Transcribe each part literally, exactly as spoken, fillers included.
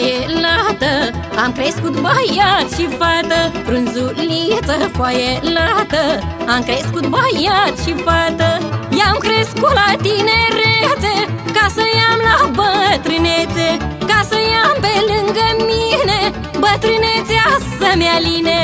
foaie lată, am crescut băiat și fată. Frunzuliță, foaie lată, am crescut băiat și fată. I-am crescut la tinerețe, ca să i-am la bătrânețe, ca să i-am pe lângă mine, bătrânețea să-mi aline.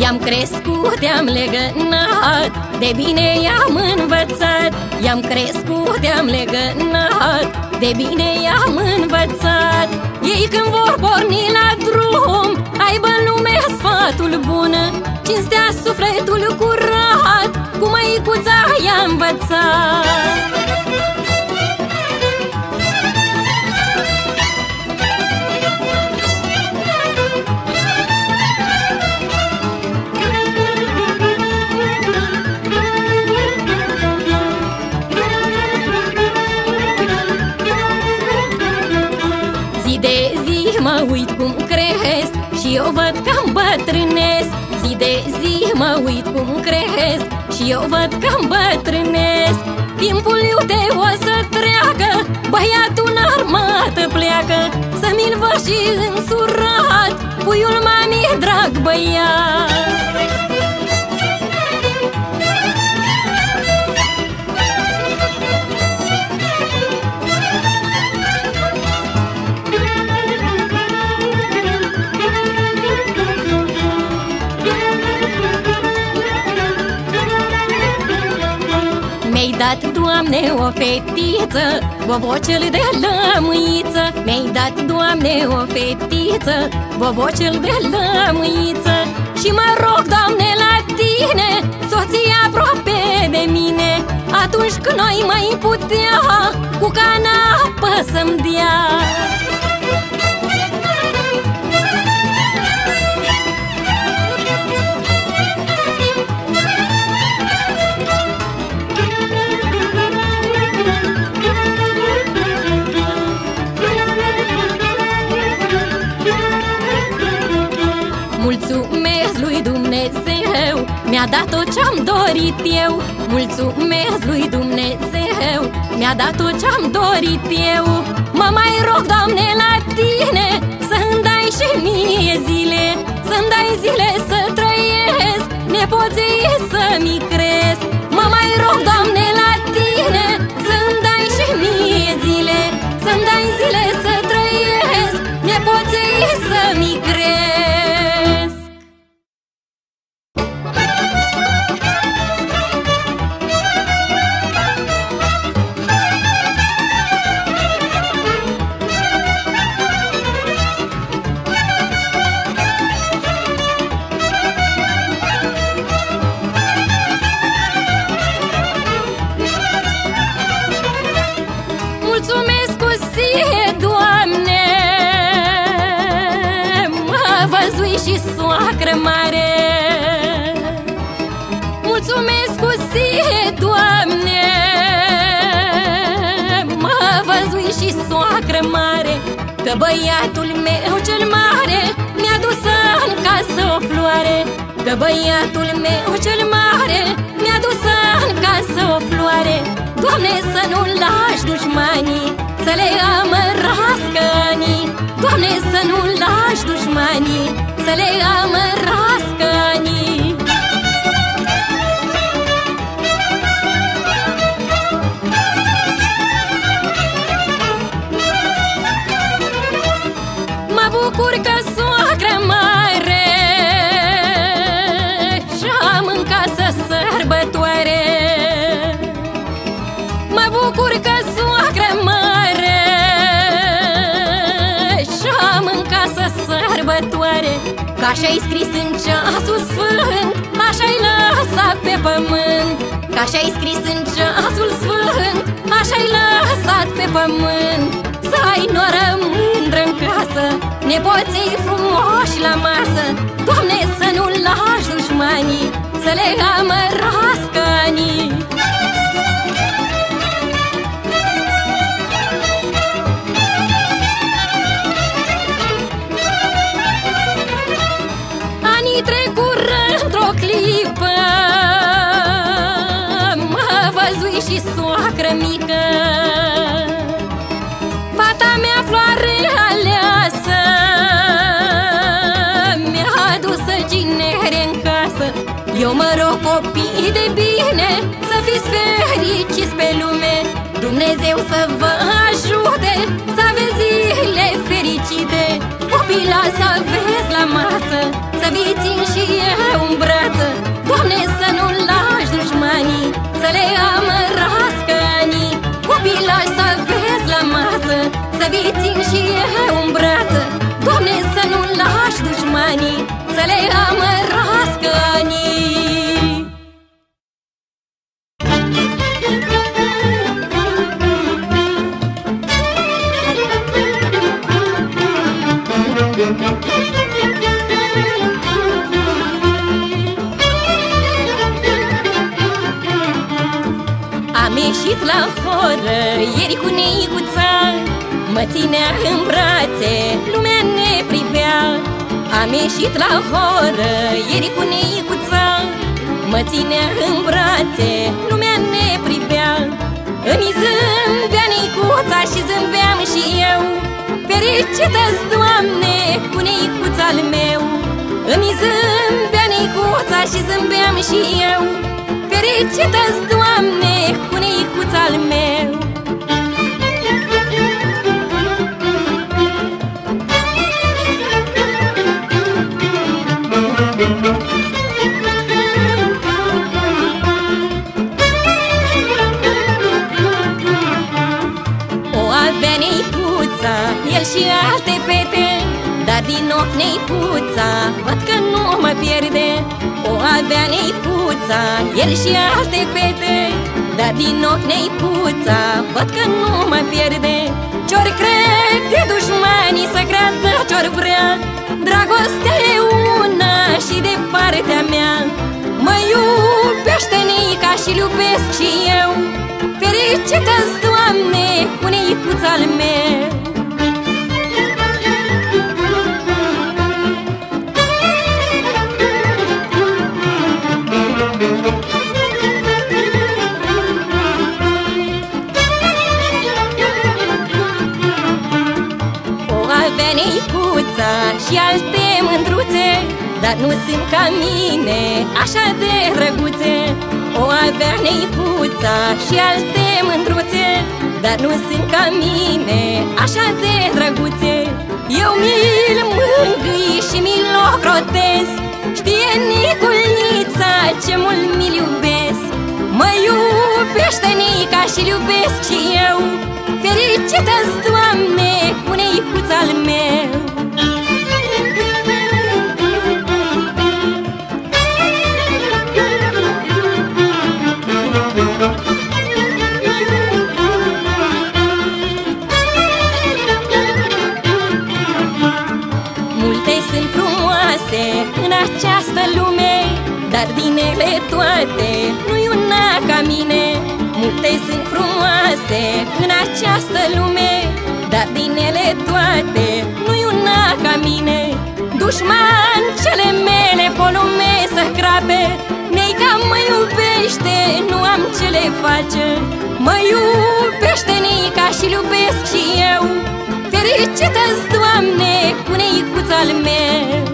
I-am crescut, i-am legănat, de bine i-am învățat. I-am crescut, i-am legănat, de bine i-am învățat. Ei când vor porni la drum, aibă în lume sfatul bun, cinstea sufletul curat, cu măicuța i-a învățat. Mă uit cum cresc și eu văd că îmbătrânesc. Zi de zi mă uit cum cresc și eu văd că îmbătrânesc. Timpul iute o să treacă, băiatul în armată pleacă, să-mi-l văd și însurat, puiul mamii drag băiat. Mi-ai dat, Doamne, o fetiță, bobocel de lămâiță. Mi-ai dat, Doamne, o fetiță, bobocel de lămâiță. Și mă rog, Doamne, la Tine, soția aproape de mine, atunci când noi mai putea, cu cana apă să-mi dea. Mulțumesc lui Dumnezeu, mi-a dat tot ce-am dorit eu. Mulțumesc lui Dumnezeu, mi-a dat tot ce-am dorit eu. Mă mai rog, Doamne, la Tine, să-mi dai și mie zile, să-mi dai zile să trăiesc, nepoții să-mi cresc. Mă mai rog, Doamne, la Tine, să-mi dai și mie zile, să-mi dai zile să trăiesc, nepoții să-mi cresc. Soacră mare, mulțumesc cu ție, Doamne, m-a văzut și soacră mare, că băiatul meu cel mare mi-a dus în casă o floare, că băiatul meu cel mare mi-a dus în casă o floare. Doamne, să nu lași dușmanii să le amărască anii. Doamne, să nu lași dușmanii să le amărască anii. Mă bucur că soacră mare și-am în casă sărbătoare. Mă bucur că soacră mare și-am în casă sărbătoare. Că așa-i scris în ceasul sfânt, așa-i lăsat pe pământ. Că așa-i scris în ceasul sfânt, așa-i lăsat pe pământ. Să ai noră mândră în casă, nepoții frumoși la masă. Doamne, să nu lași dușmanii să le amărască anii. mai trecură într-o clipă. M-a văzut și soacră mică, fata mea floare aleasă, mi-a dus-o ginere în casă. Eu mă rog, copii de bine, să fiți fericiți pe lume, Dumnezeu să vă ajute să aveți zile fericite. Copila să vezi la masă, să vi țin și eu în brață, Doamne, să nu lași dușmanii, să le amărască anii. Copila să vezi la masă, să vi țin și eu în brață, Doamne, să nu lași dușmanii, să le amărască anii. Am ieșit la horă ieri cu Neicuța, mă ținea în brațe, lumea ne privea. Am ieșit la horă ieri cu Neicuța, mă ținea în brațe, lumea ne privea. Îmi zâmbea Neicuța și zâmbeam și eu, fericită-s, Doamne, cu Neicuța-l meu. Îmi zâmbea Neicuța și zâmbeam și eu, fericită-s, Doamne, cu Neicuța-l meu. O avea Neicuța, el și alte fete, dar din ochi Neicuța văd că nu mă pierde. O avea Neicuța, el și alte fete, dar din ochi Neicuța văd că nu mă pierde. Ce-or crede dușmanii să creadă ce-or vrea, dragoste e una și de partea mea. Mă iubește Neica și-l iubesc și eu, fericită-s, Doamne, cu Neicuța-l meu. Neicuța și alte mândruțe, dar nu sunt ca mine, așa de drăguțe. O avea Neicuța și alte mândruțe, dar nu sunt ca mine, așa de drăguțe. Eu mi-l mângâi și mi-l ocrotez, știe Niculița ce mult mi-l iubesc. Mă iubește Neica și-l iubesc și eu, fericită-s, Doamne, cu Neicuța-l meu. Multe sunt frumoase în această lume, dar din ele toate nu-i una ca mine. Multe sunt frumoase în această lume, dar din ele toate nu-i una ca mine. Dușmancele mele pe lume să crape, Neica mă iubește, nu am ce le face. Mă iubește Neica și-l iubesc și eu, fericită-s, Doamne, cu Neicuța-l meu.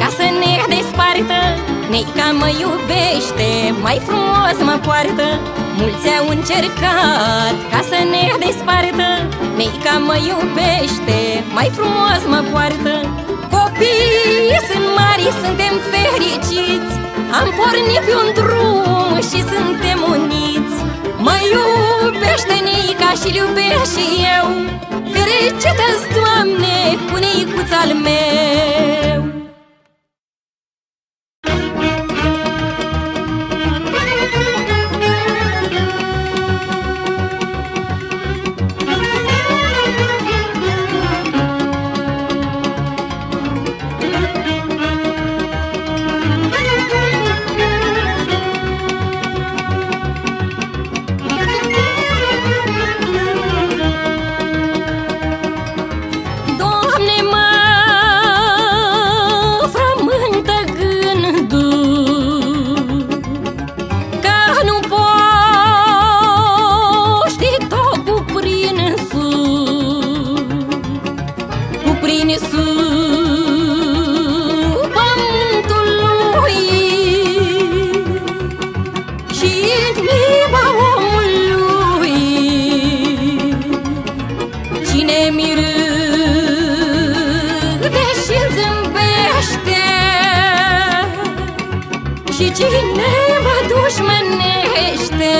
Ca să ne despartă, Neica mă iubește, mai frumos mă poartă. Mulți au încercat ca să ne despartă, Neica mă iubește, mai frumos mă poartă. Copiii sunt mari, suntem fericiți, am pornit pe un drum și suntem uniți. Mă iubește Neica și-l iubesc și eu, fericită-s, Doamne, cu Neicuța-l meu. cine mă dușmănește?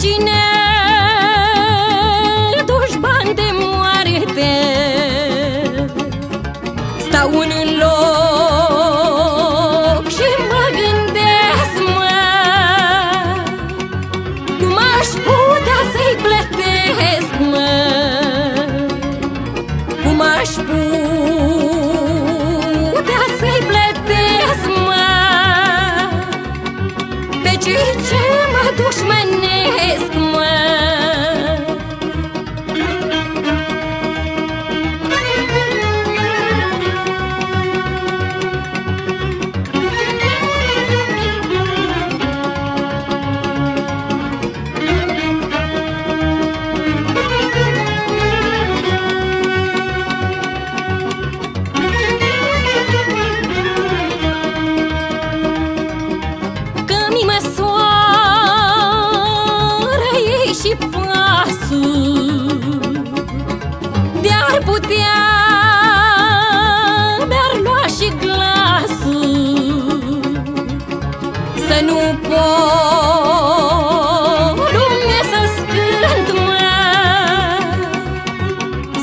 Cine-i dușman de moarte, stau în loc și mă gândesc, mă, cum aș putea să-i plătesc, mă, cum aș putea să-i plătesc, mă, pe cei ce mă dușmănesc, mă. Și pasul de-ar putea, mi-ar lua și glasul, să nu pot lume să scânt, mă,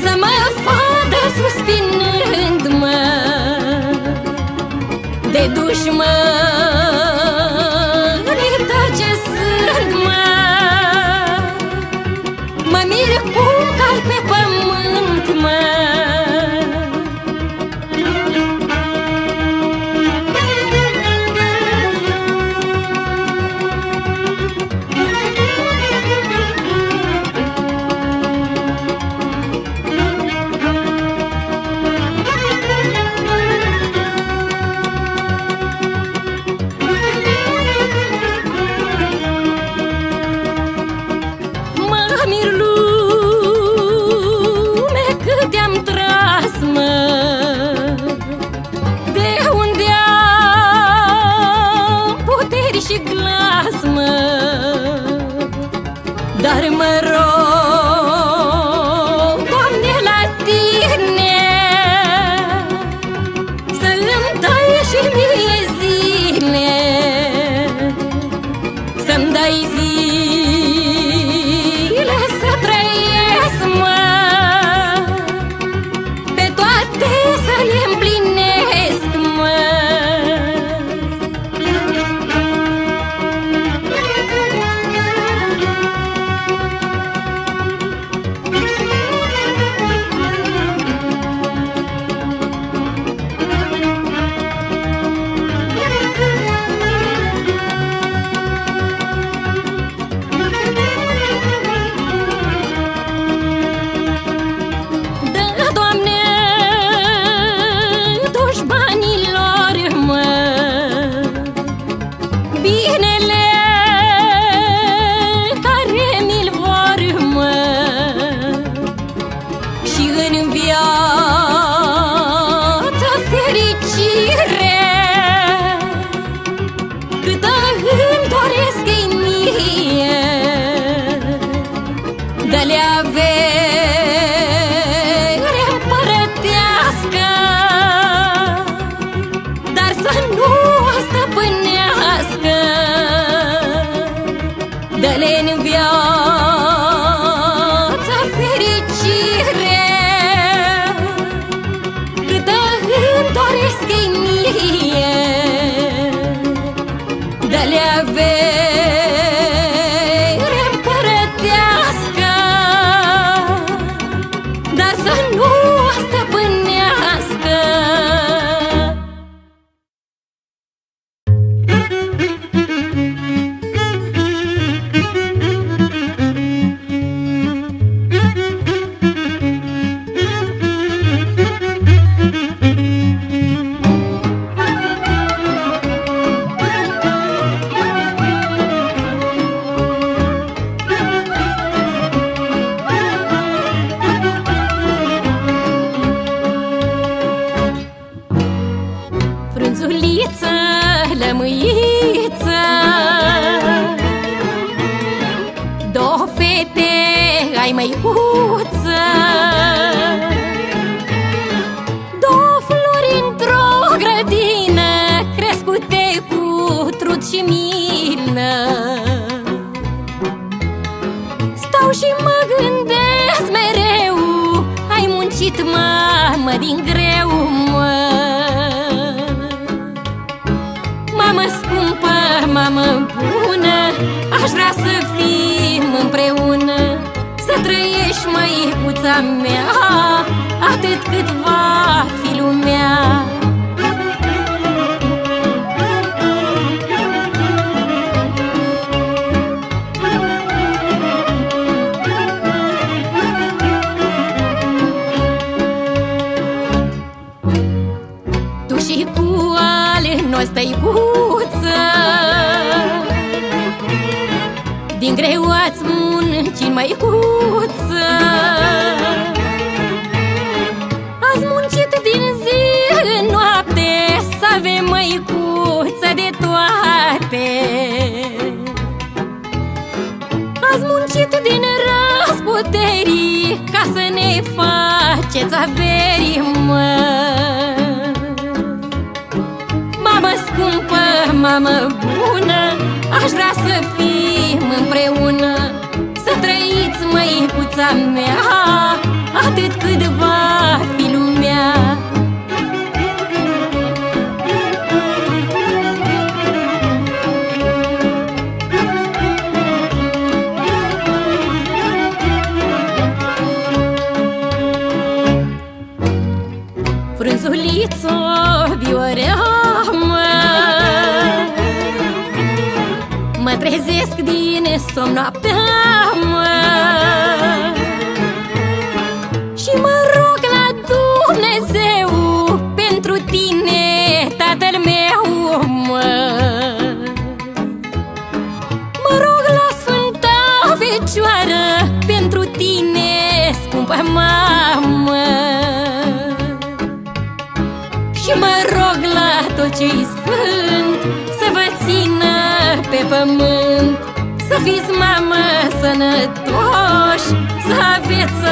să mă vadă suspinând, mă, de dușmani ce sunt, mă. Mă mir cum cal pe pământ, mă. Și glas, mă, dar mă rog, Doamne, la tine să-mi dai și mie zile, să-mi dai zile să trăiesc, mă, pe toate să le împlinesc, mă. muncit, mamă, din greu, mă. Mamă scumpă, mamă bună, aș vrea să fim împreună, să trăiești, măicuța mea, atât cât va fi lumea. Noi stăicuță, din greu ați muncit, măicuță. Ați muncit din zi în noapte, să avem, măicuță, de toate. Ați muncit din răzputerii, ca să ne faceți averii, mă. Mamă bună, aș vrea să fim împreună, să trăiți, măicuța mea, atât cât va fi lumea. Frunzulițo, viorea, mă trezesc din somn noaptea, mă. Și mă rog la Dumnezeu pentru tine, tatăl meu, mă. Mă rog la Sfânta Fecioară pentru tine, scumpă mamă. Și mă rog la tot ce-i sfânt să vă țină pe pământ, să fiți, mamă, sănătoși, să aveți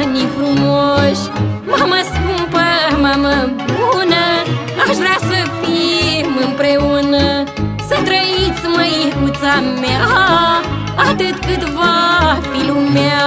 ani frumoși. Mamă scumpă, mamă bună, aș vrea să fim împreună, să trăiți, măicuța mea, atât cât va fi lumea.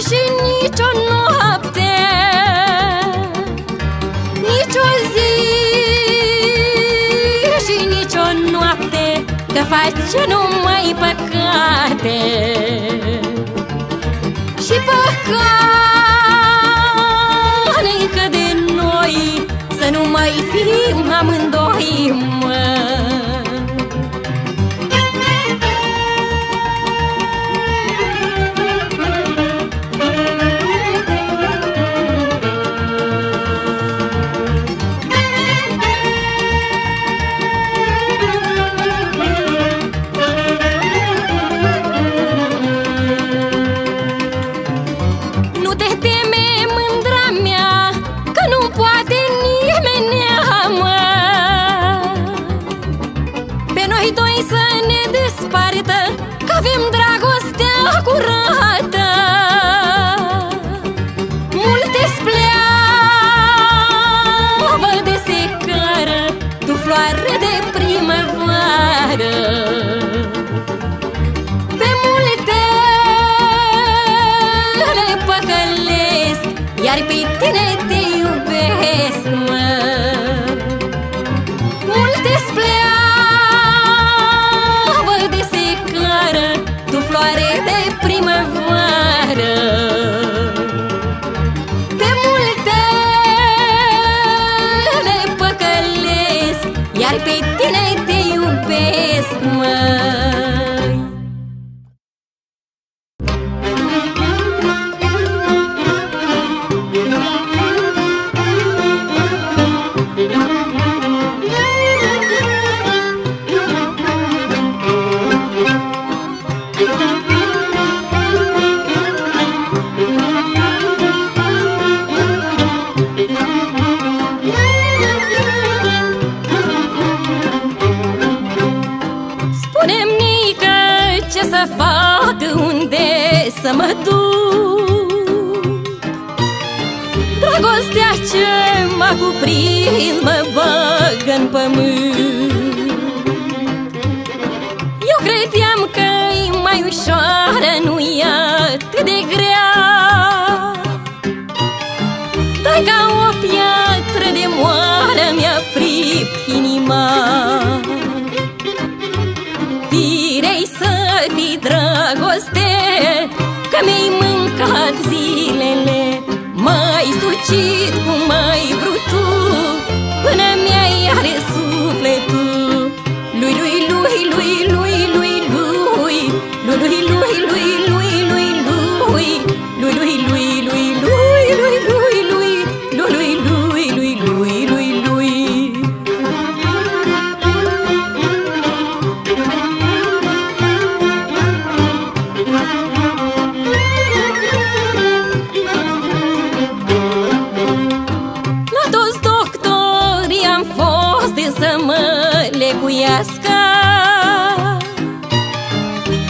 și nicio noapte, nicio zi și nicio noapte, că face numai păcate. Și păcate încă de noi, să nu mai fim amândoi, mă. Că avem dragostea curată, multe spleavă de secară, tu floare de primăvară. Pe multe le păcălesc, iar pe tine te iubesc, mă. Multe spleavă de primăvară, pe multe le păcălesc, iar pe tine te iubesc, mă. Să mă duc, dragostea ce m-a cuprins mă bagă în pământ. Eu credeam că-i mai ușoară, nu e atât de grea, dar ca o piatră de moară mi-a fript inima. Firei să fii dragoste, că mi-ai mâncat zilele, m-ai sucit cum ai vrut tu, până mi-ai ales sufletul. Lui, lui, lui, lui, lui, lui, lui, lui, lui, lui, lui, lui, lui, lui, lui, lui, lui, lui, lui, lui, lui, lui, lui, lui, lui, lui, lui.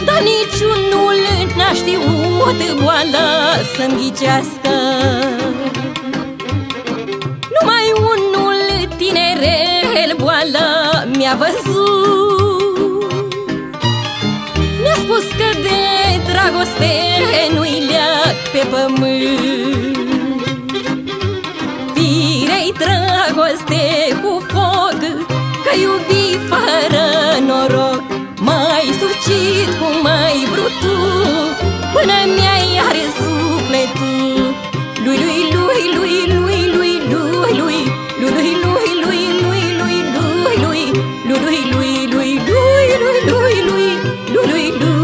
Dar niciunul n-a știut boala să-mi ghicească, numai unul tinerel boala mi-a văzut, mi-a spus că de dragoste nu-i leac pe pământ. Firei dragoste cu foc, că iubi fără noroc, m-ai sucit cum ai vrut tu, până mi-ai ars sufletul. Lui, lui, lui, lui, lui, lui, lui, lui, lui, lui, lui, lui, lui, lui, lui, lui, lui, lui, lui, lui, lui, lui, lui, lui.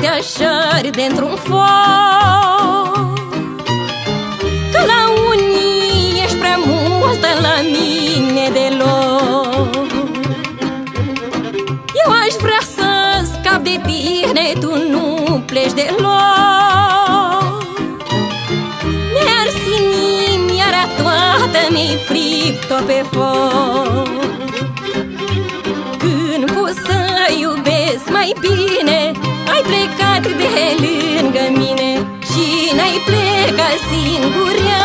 Te-aș arde într-un foc, că la unii ești prea multă, la mine deloc. Eu aș vrea să scap de tine, tu nu pleci deloc. Mi-ar sinim iara toată, mi-ai fript-o pe foc. Când pot să iubesc mai bine, ai plecat de lângă pleca singurea,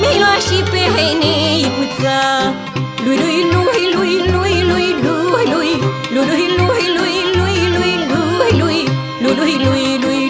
mi-ai luat și pe neicuța. Lui, lui, lui, lui, lui, lui, lui, lui, lui, lui, lui, lui, lui, lui, lui, lui, lui, lui, lui, lui, lui, lui, lui, lui, lui,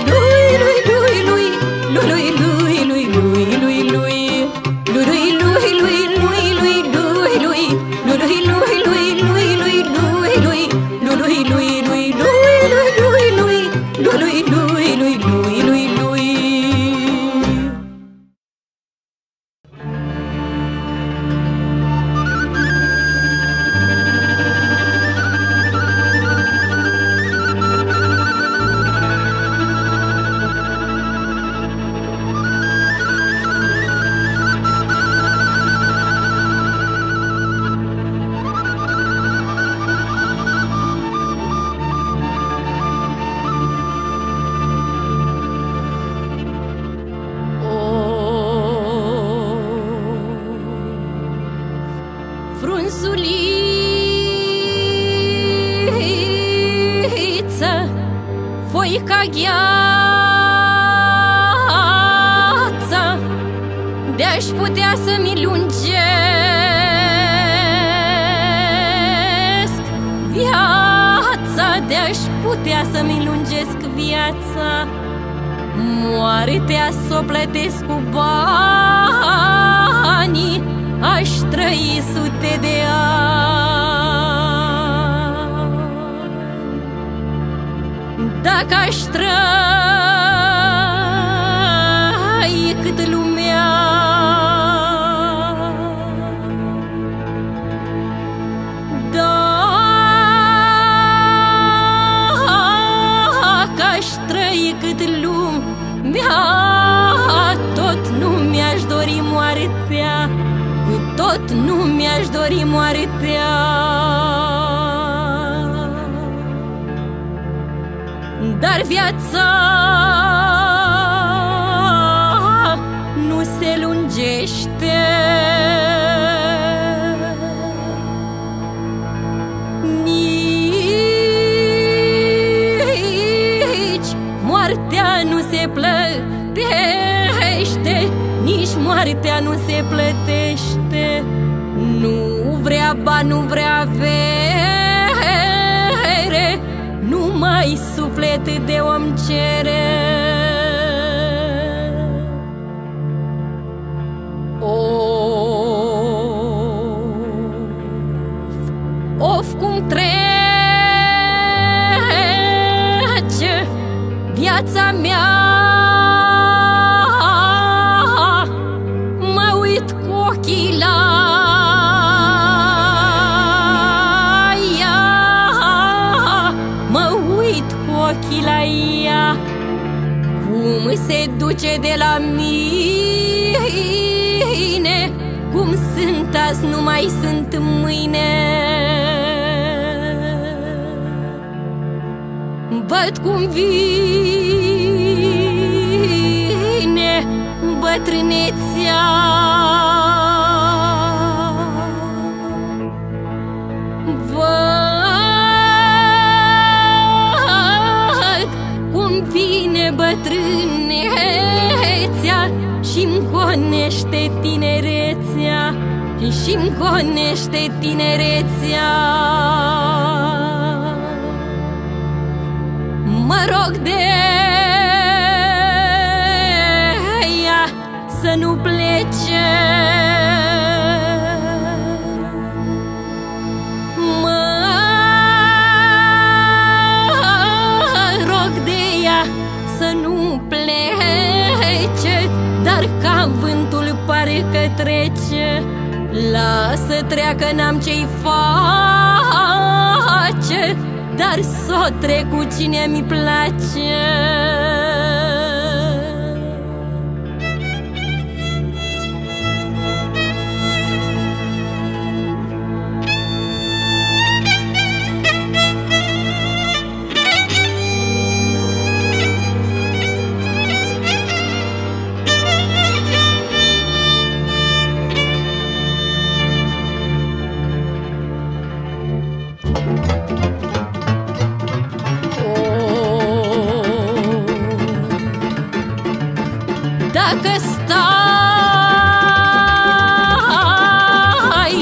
dacă stai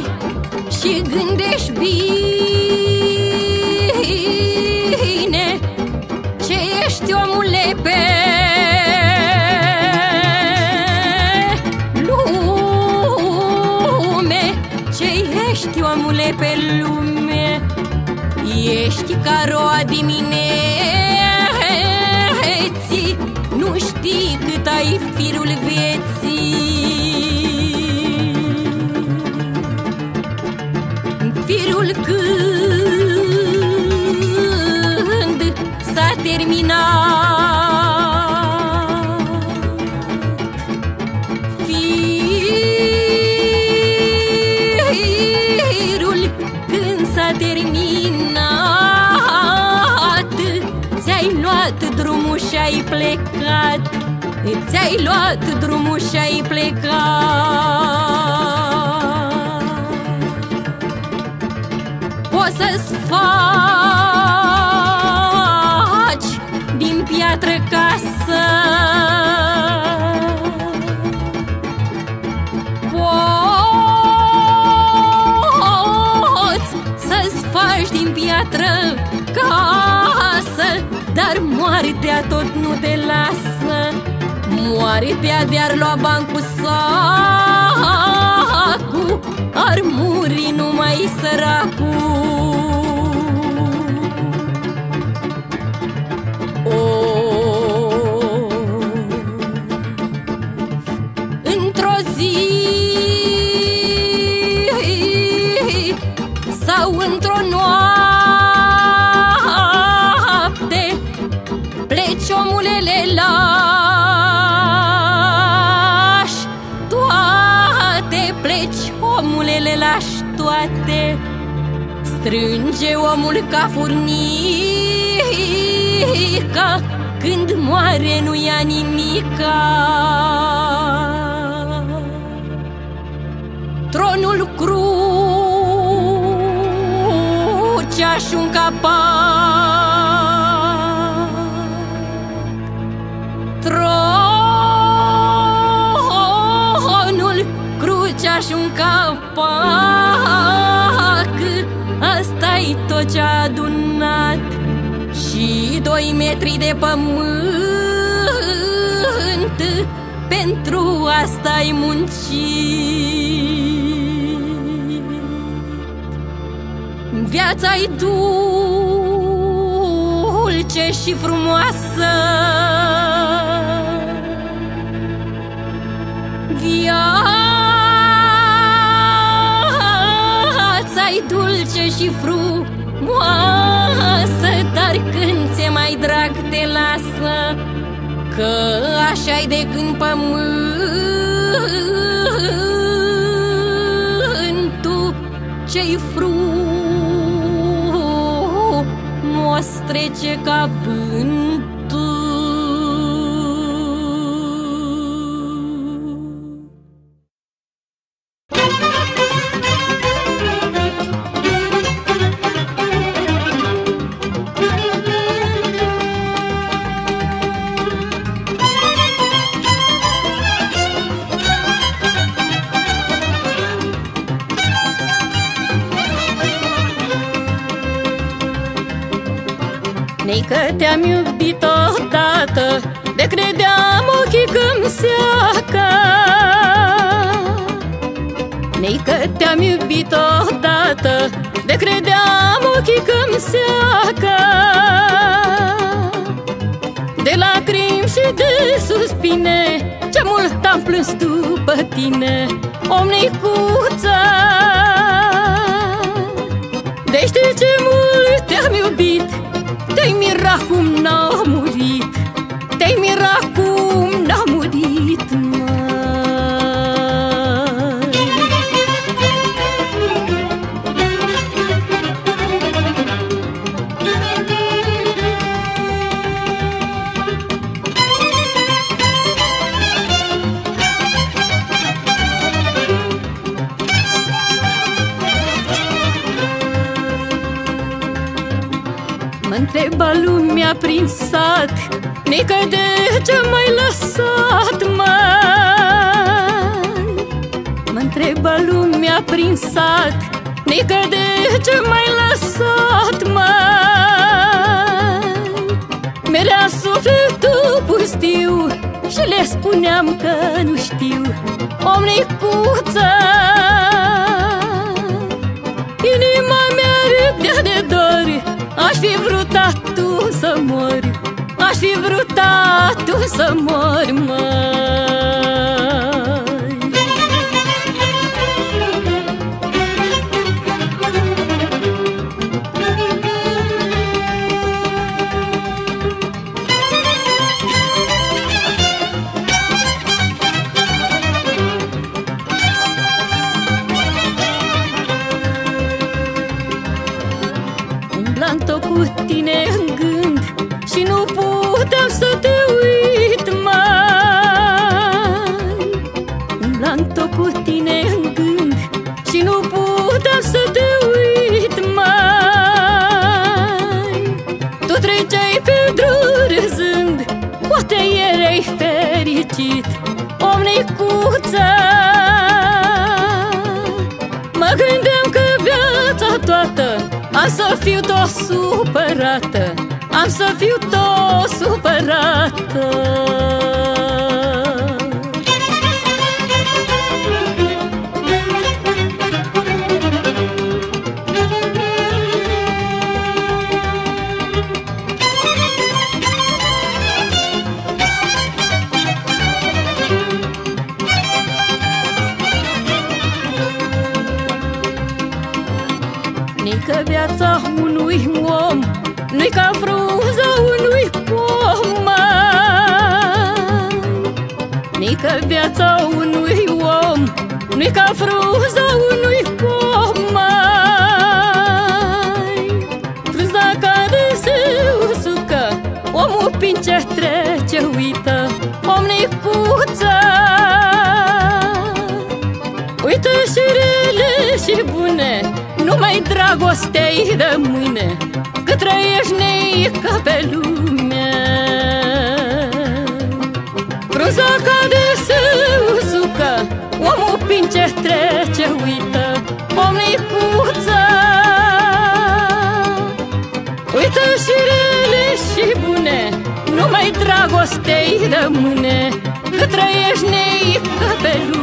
și gândești bine ce ești, omule, pe lume, ce ești, omule, pe lume. Ești ca roa dimineții, nu știi cât ai firul vieții. Firul când s-a terminat, firul când s-a terminat, ți-ai luat drumul și-ai plecat. Ți-ai luat drumul și-ai plecat. Poți să-ți faci din piatră casă, poți să-ți faci din piatră casă, dar moartea tot nu te lasă. Moartea de-ar lua bani cu sacul, ar muri numai săracul. Oh. Într-o zi sau într-o noapte pleci, omulele, la pleci, omule, le lași toate. Strânge omul ca furnica, când moare nu ia nimica. Tronul, crucea și un capac, tronul, și un capac, asta-i tot ce-a adunat. Și doi metri de pământ, pentru asta-i muncit. Viața-i dulce și frumoasă, viața dulce și frumoasă, dar când ți-e mai drag te lasă, că așa-i de când pământul ce-i frumos trece ca vânt. Că te-am iubit odată, de credeam ochii că-mi seacă. Neică te-am iubit odată, de credeam ochii că-mi seacă. De lacrimi și de suspine, ce mult am plâns după tine, om Neicuță. De știi ce mult te-am iubit, te-ai mira cum n-a murit, te-ai mira cum n-a murit, măi. Mă-ntreba lumea prin sat, Neică de ce m-ai lăsat, mă? mi-a prins sat, nică de ce m-ai lăsat, mai. Merea sufletul pustiu și le spuneam că nu știu, omnicuță. Inima mea râdea de dor, aș fi vrut atunci să mor, aș fi vrut atunci să mor, măi. Umblam tot cu tine în gând și nu puteam să te uit, mai. Umblam tot cu tine în gând și nu puteam să te uit, mai. Tu treceai pe drum râzând, poate erai fericit, omnicuță. Mă gândeam că viața toată am să fiu tot supărată, am să fiu tot supărată. Nică viața unui om nu-i ca frunza unui pom, mai. Nică viața unui om nu-i ca frunza unui pom, mai. Frunza care se usucă, omul prin ce trece uită, omnicuță. Uită și rele și bune, numai dragostea-i de mâine, că trăiești neică pe lume. Frunza cade, se usucă, omul prin ce trece uită, omnicuță. Uită și rele și bune, numai dragostea-i de mâine, că trăiești neică pe lume.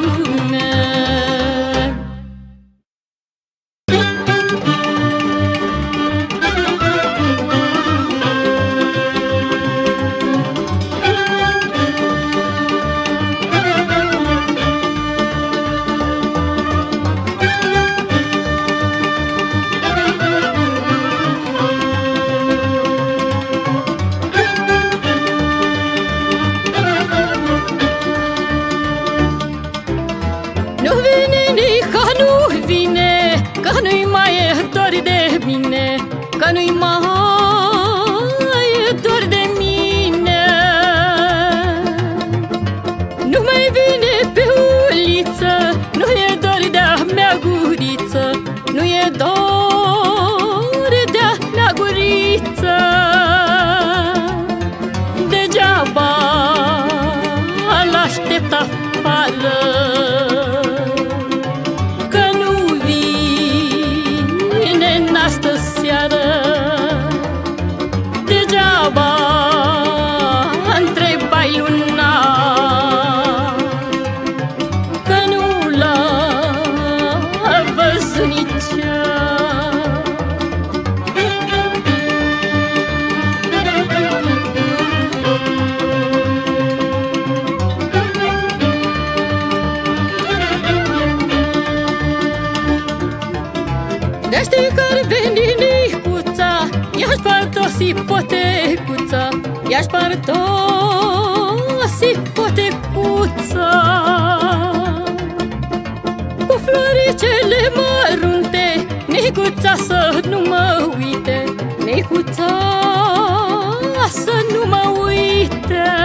Că nu-i mai e dor de mine. Nu mai vine pe uliță, nu e dor de-a mea guriță, nu e dor de-a mea guriță. Degeaba l-aștept afară, că nu vine în astă seară. De știi că-ar veni Nicuța, i-aș partos ipotecuța, i-aș partos ipotecuța. Cu floricele mărunte, Nicuța să nu mă uite, Nicuța să nu mă uite.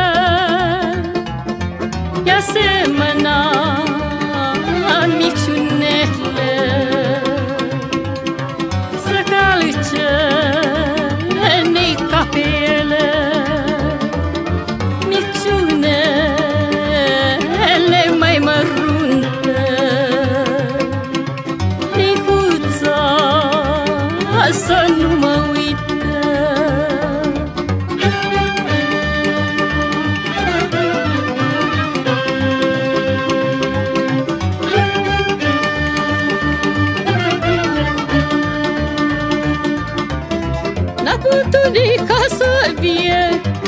Ia semăna micșunele, micșunele mai mărunte. filapie,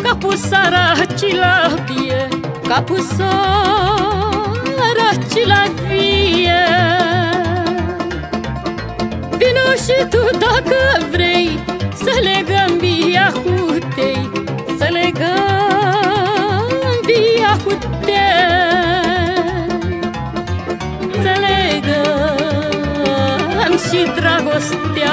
capul saracilapie, capul saracilapie. Vino și tu dacă vrei să legăm via cu tei, să legăm via cu tei, să legăm și dragostea.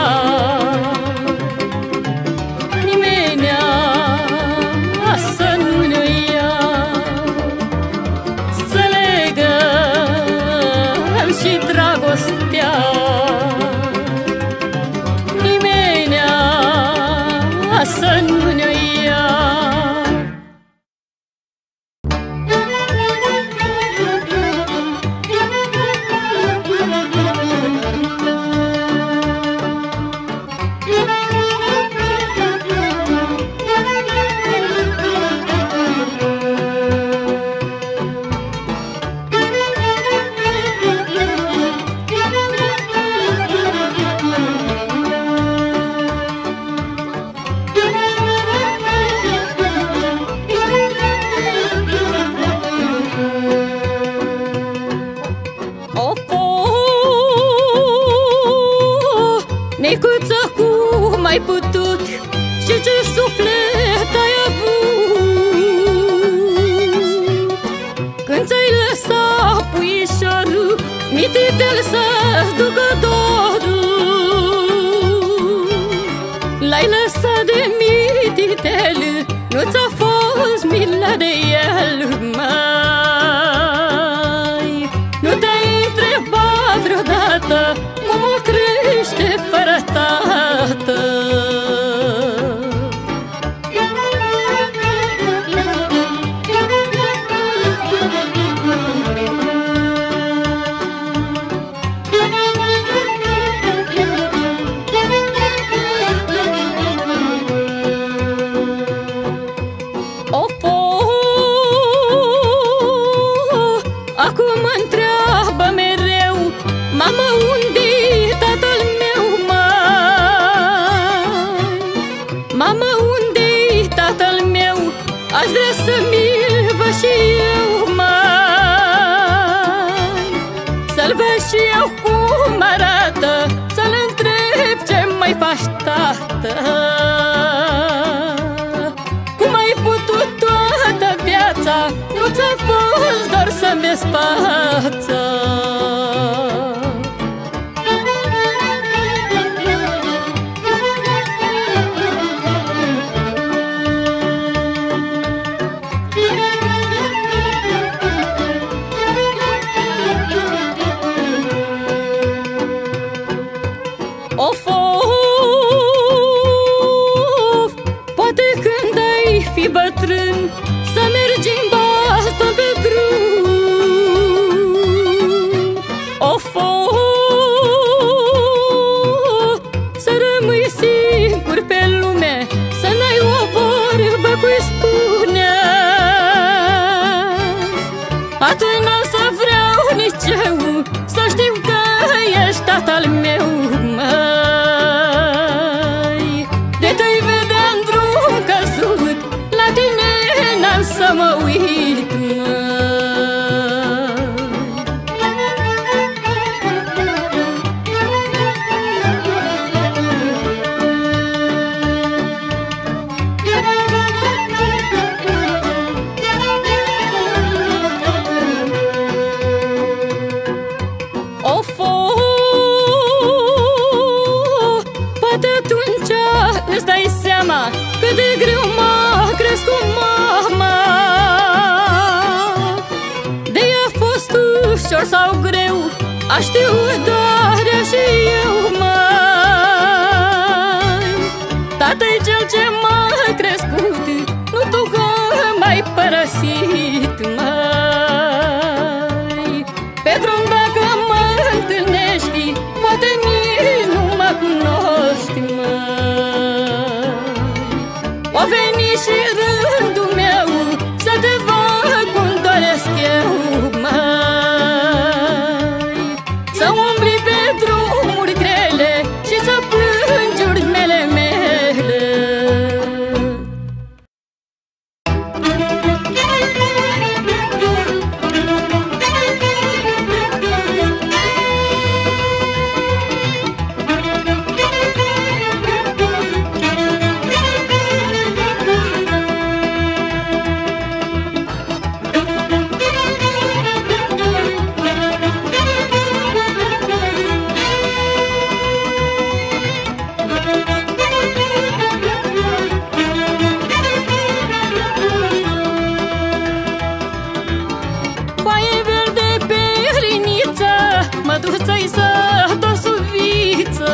măduță-i sătă suviță,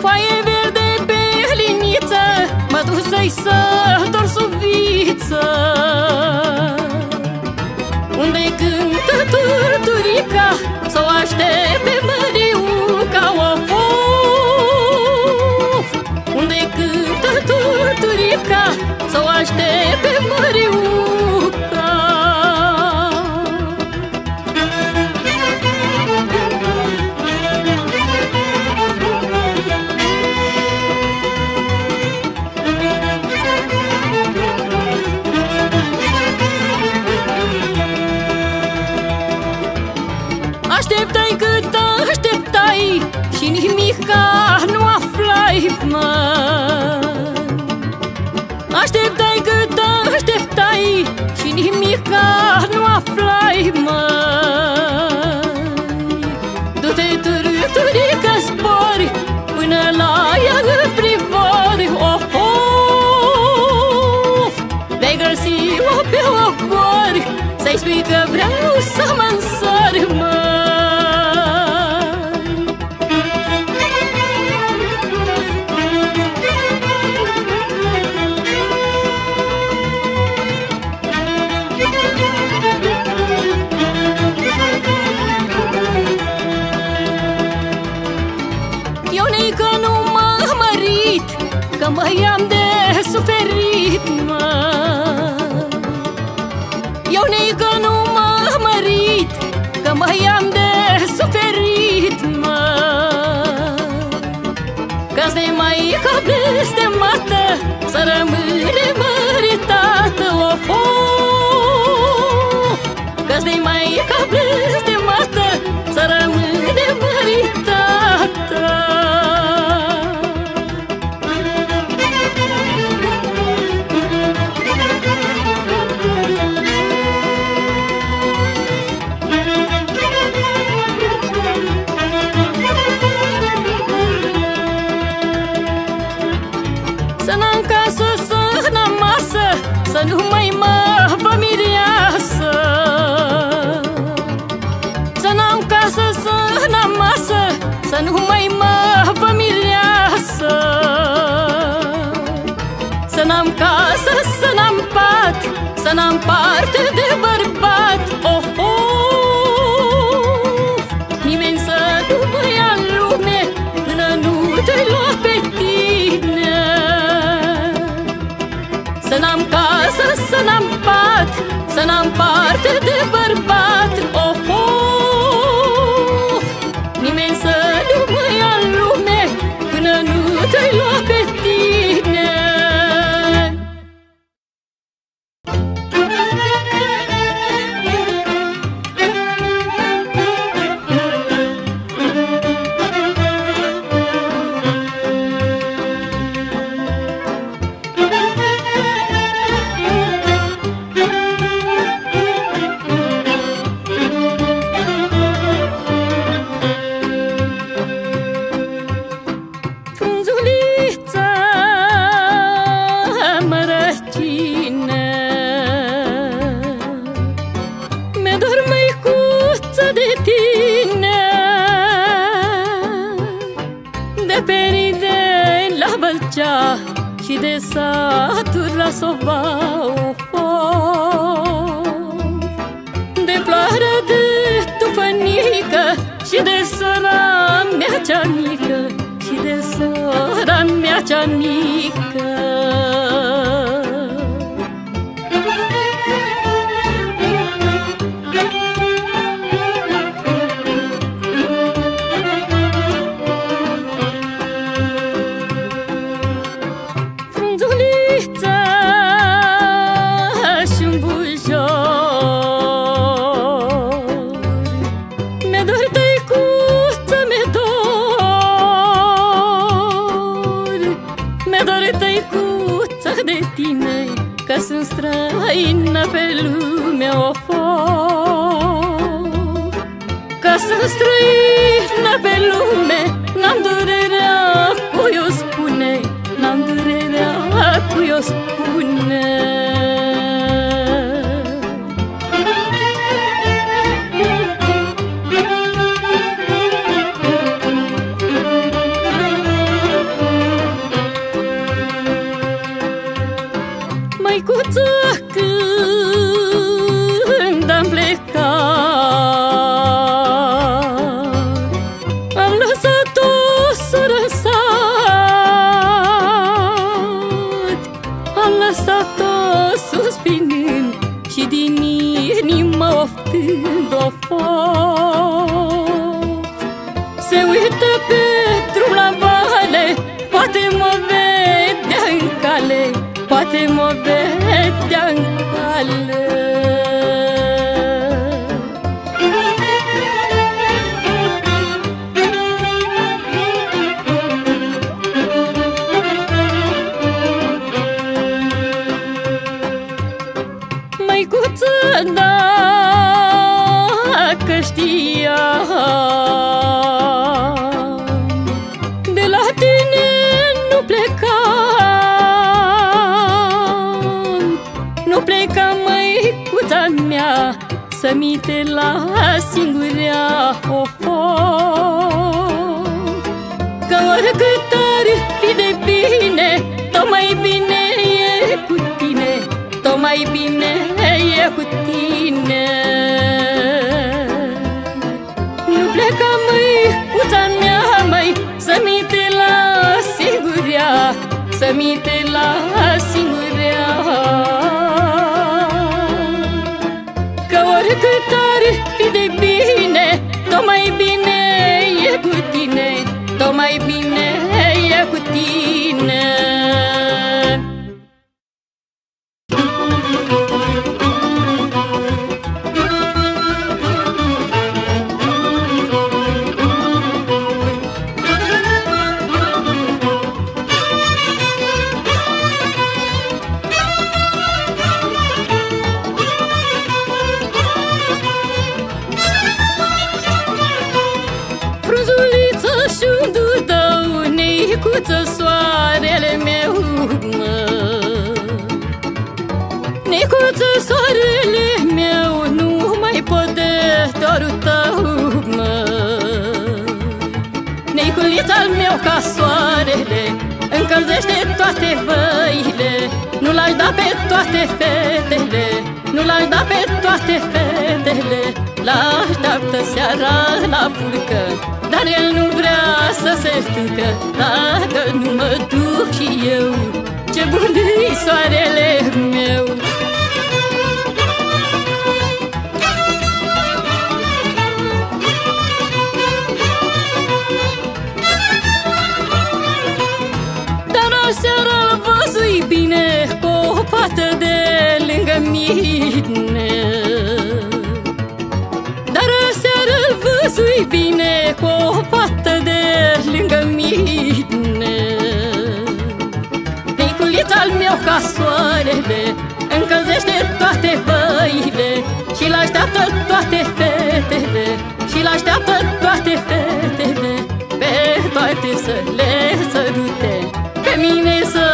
foaie verde pe liniță, măduță-i sătă suviță, unde cântă turturica, s-o aștepte măriuca, of, unde cântă turturica, s-o aștepte măriuca. Așteptai cât așteptai și nimica nu aflai, mă. Așteptai cât așteptai și nimica nu aflai, mă. Du-te, turturică, zbori până la ea în privori, of, of. Vei găsi-o pe ocori, să-i spui că vreau să mă însori, mă. Că nu m-am mărit, că mă i-am de suferit, mă. Eu nică nu m-am mărit, că mă i-am de suferit, mă. Că-s de maica blestemată, să rămâne măritată, of, of. Că-s de maica blestemată, să rămâne măritată. Să nu mai mă vă mireasă, să n-am casă, să n-am masă, să nu mai mă vă mireasă, să n-am casă, să n-am pat, să n-am parte de bărbat, of, of. Nimeni să nu mă ia în lume până nu te-ai luat pe tine, să n-am casă, să n-am pat, să n-am parte de bărbat, of, of. Nimeni să nu mă ia în lume până nu te-ai luat pe tine. Și de satul la Sova, of, of. De floară de tufănică și de sora mea cea mică, și de sora mea cea mică. Că sunt străină pe lume, of, of. Că sunt străină pe lume, n-am durerea cui o spune, n-am durerea cui o spune. măicuță, când am plecat, am lăsat-o să răsat, am lăsat-o suspinând și din inimă oftând o foc. Se uită pe drum la vale, poate mă vedea în cale, poate mă vedea-n cale. Măicuță, dacă știam, de la tine nu plecam, nu plecam, măicuța mea, să-mi te las singurea, o foc. Că oricât ar fi de bine, tot mai bine e cu tine, tot mai bine e cu tine. Nu pleca, măicuța mea, mai să-mi te las singurea, să-mi te las singurea. Că oricât ar fi de bine, tot mai bine e cu tine, tot mai bine e cu tine. Șundul tău, neicuță, soarele meu, mă. Neicuță, soarele meu, nu mai pot de dorul tău, mă. Neiculița-l meu ca soarele, încălzește toate văile, nu l-aș da pe toate fetele, nu l-aș da pe toate fetele. L-așteaptă seara la furcă, dar el nu vrea să se stâncă. Dacă nu mă duc și eu, ce bun-i soarele meu. Dar aseară-l văzui bine cu o fată de lângă mine, să-i bine cu o fată de lângă mine. Neiculița-l meu ca soarele, încălzește toate văile, și-l așteaptă toate fetele, și-l așteaptă toate fetele, pe toate să le sărute, pe mine să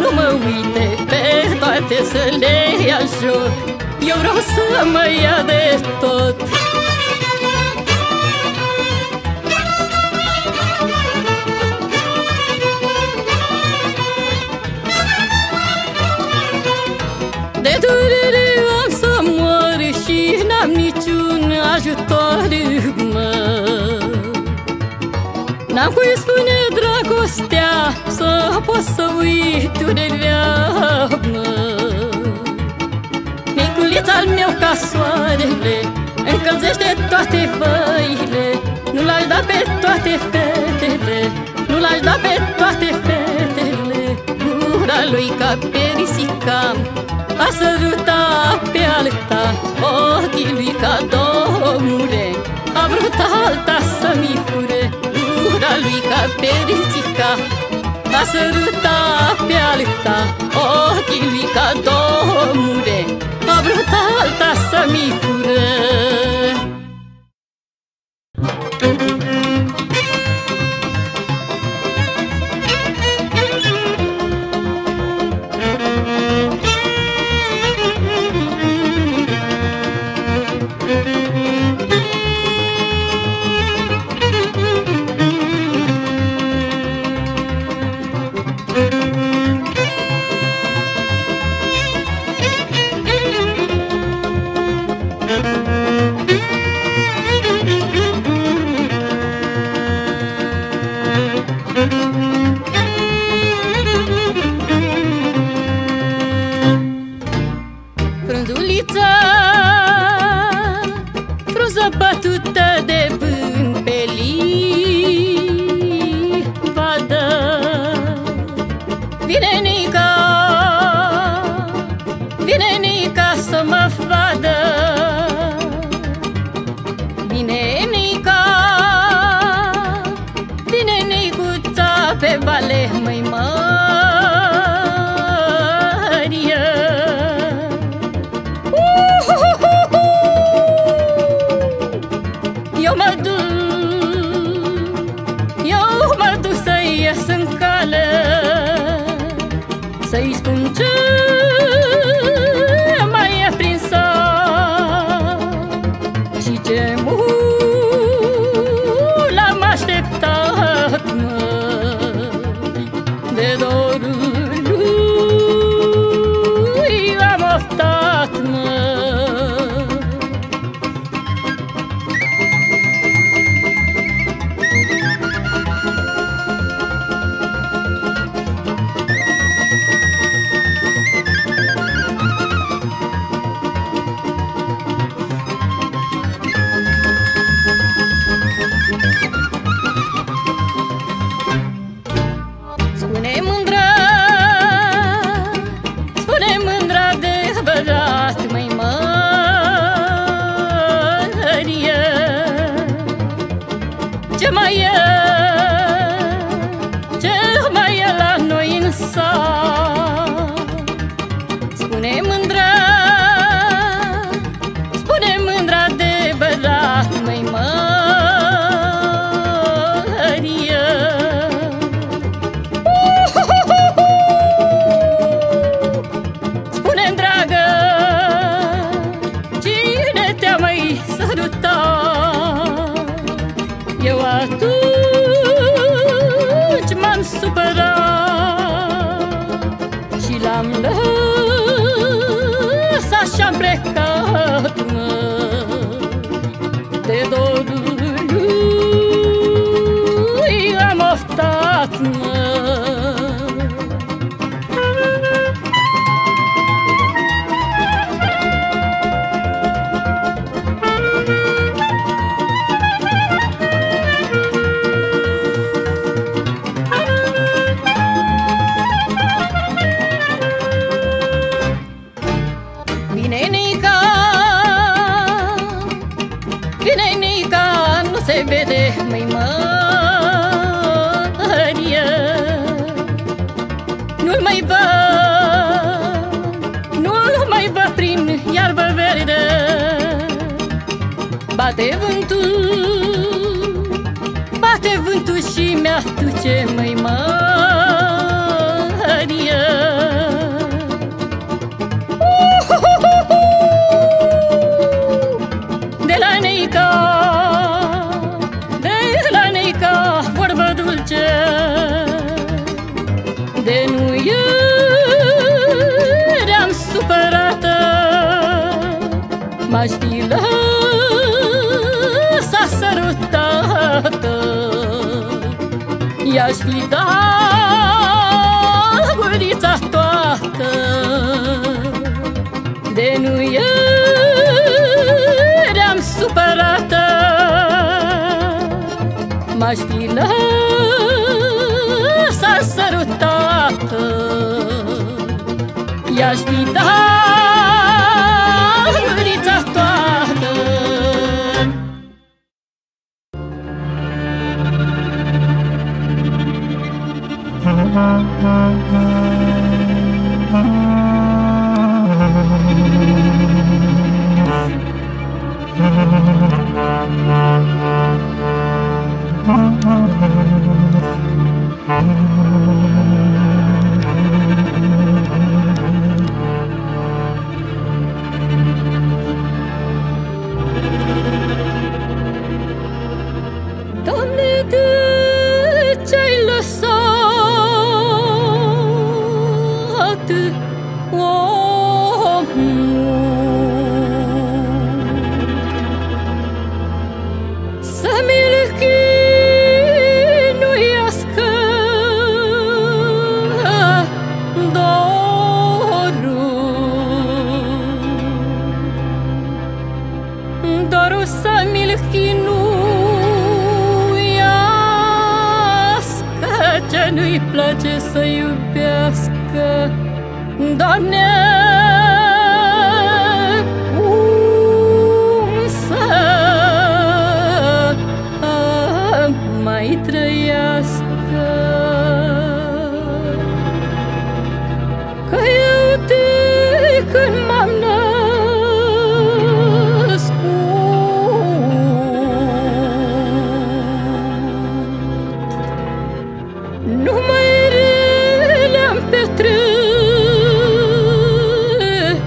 nu mă uite, pe toate să le ia joc, eu vreau să mă ia de tot. De durere am să mor și n-am niciun ajutor, mă. N-am cui spune dragostea, să pot să uit durerea, mă. Neiculița-l meu ca soarele, încălzește toate văile, nu l-aș da pe toate fetele, nu l-aș da pe toate fetele. Gura lui ca perisica a sărutat pe alta, ochii lui ca două mure, a vrut alta să-mi fure. Gura lui ca perisica a sărutat pe alta, ochii lui ca două mure, a vrut alta să-mi fure. dimineața, frunza bătută de vânt pe livadă. Vine Nica, vine Nica să mă vadă. Vine Nica, vine Nicuța pe vale, măi mă. Eu mă duc, eu mă duc să ies în cale, să-i spun ce mai e prin sat și ce mult l-am așteptat noi. De dorul lui am oftat noi. Ce mai e, ce mai e la noi în sat? Spune mândră, spune mândră adevărat, măi mărie. Spune-mi, dragă, cine te-a mai sărutat? Eu atunci m-am supărat și l-am lăsat și-am plecat, măi. De dorul lui am oftat, măi. Se vede, măi mărie, nu-l mai văd, nu-l mai văd prin iarbă verde. Bate vântul, bate vântul și mi-aduce, măi mărie. De la Nica, de nu eram supărată, m-aș fi lăsat sărutată, i-aș fi dat gurița toată. De nu eram supărată, m-aș fi lăsat sărutată, i-aș fi dat gurița toată. Doamne, de ce-ai lăsat omul să-mi-l chinuiască place să iubească, Doamne, cum să mai trăiască? Că eu de când m-am născut, nu mai le-am petrecut,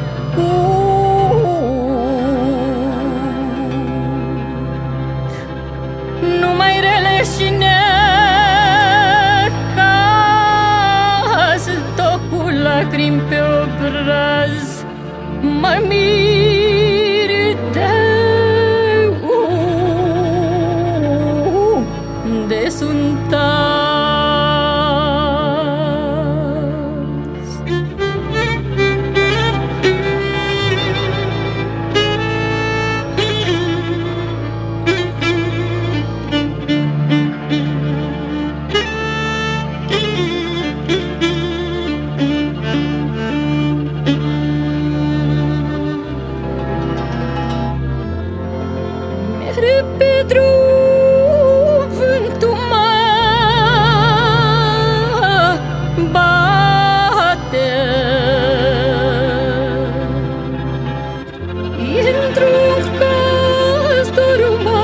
nu mai rele și necaz, tot cu lacrimi pe obraz mă mir de unde sunt azi. Pe drum vântul mă bate, într-un căstorul mă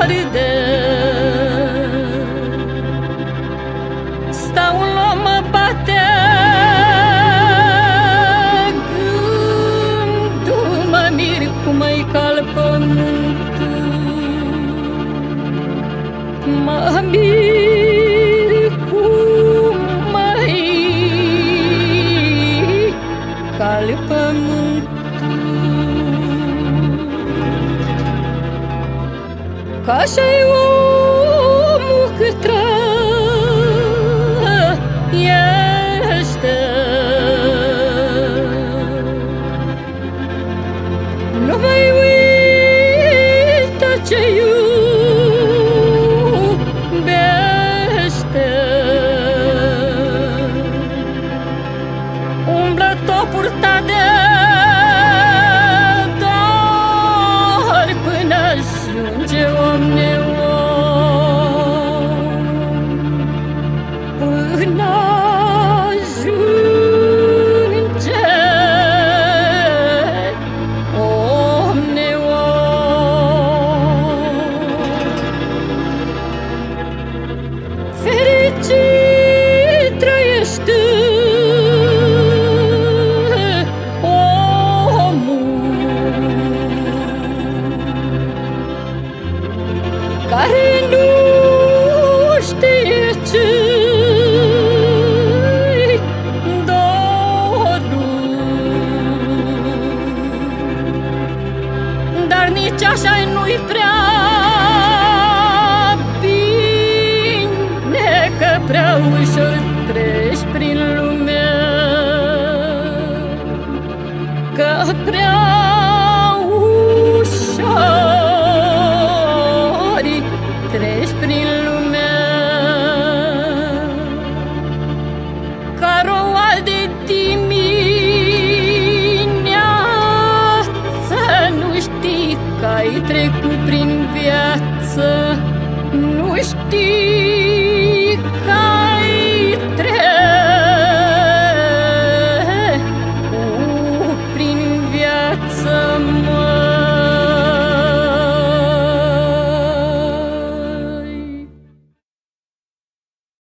arde, stau în loc, mă bate al pământul, mă mir cum mai cal pământul. Că așa-i omul cât trăiește, nu mai ce iubește. Umblă tot purtat de dor până ajunge om neom, până ajunge om neom. Fericit trăiește omul care nu știe ce-i dorul, dar nici așa-i nu-i prea prea ușor treci prin lume, că prea ușor treci prin lume, ca roa de dimineață, nu știi că ai trecut prin viață, nu știi